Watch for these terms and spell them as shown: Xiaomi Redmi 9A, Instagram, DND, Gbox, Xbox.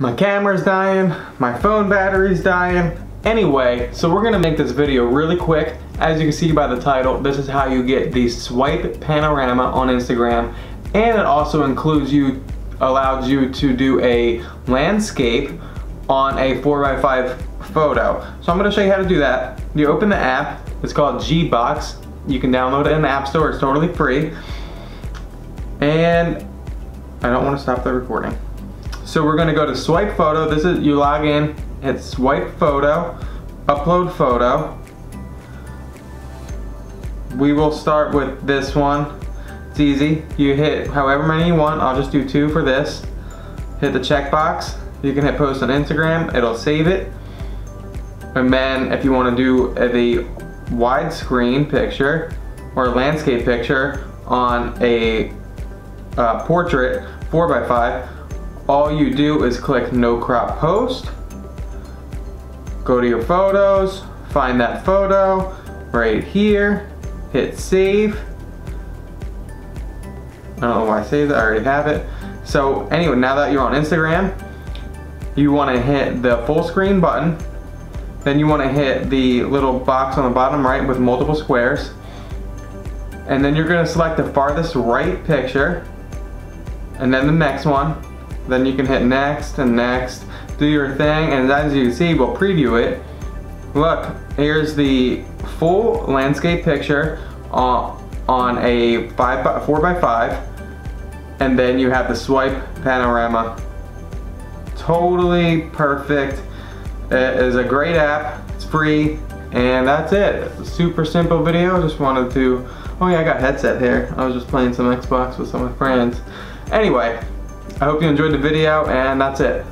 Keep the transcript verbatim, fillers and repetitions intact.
My camera's dying, my phone battery's dying. Anyway, so we're gonna make this video really quick. As you can see by the title, this is how you get the swipe panorama on Instagram, and it also includes you, allows you to do a landscape on a four by five photo. So I'm gonna show you how to do that. You open the app, it's called Gbox. You can download it in the App Store, it's totally free. And I don't wanna stop the recording. So we're gonna go to swipe photo. This is, you log in, hit swipe photo, upload photo. We will start with this one. It's easy. You hit however many you want. I'll just do two for this. Hit the checkbox. You can hit post on Instagram. It'll save it. And then if you want to do the widescreen picture or landscape picture on a uh, portrait four by five, all you do is click no crop post. Go to your photos. Find that photo right here. Hit save. I don't know why I saved it, I already have it. So anyway, now that you're on Instagram, you wanna hit the full screen button, then you wanna hit the little box on the bottom right with multiple squares, and then you're gonna select the farthest right picture, and then the next one. Then you can hit next and next, do your thing, and as you can see, we'll preview it. Look, here's the full landscape picture uh, on a five by, four by five, and then you have the swipe panorama. Totally perfect. It is a great app. It's free, and that's it. Super simple video. Just wanted to. Oh yeah, I got headset here. I was just playing some Xbox with some of my friends. Anyway, I hope you enjoyed the video, and that's it.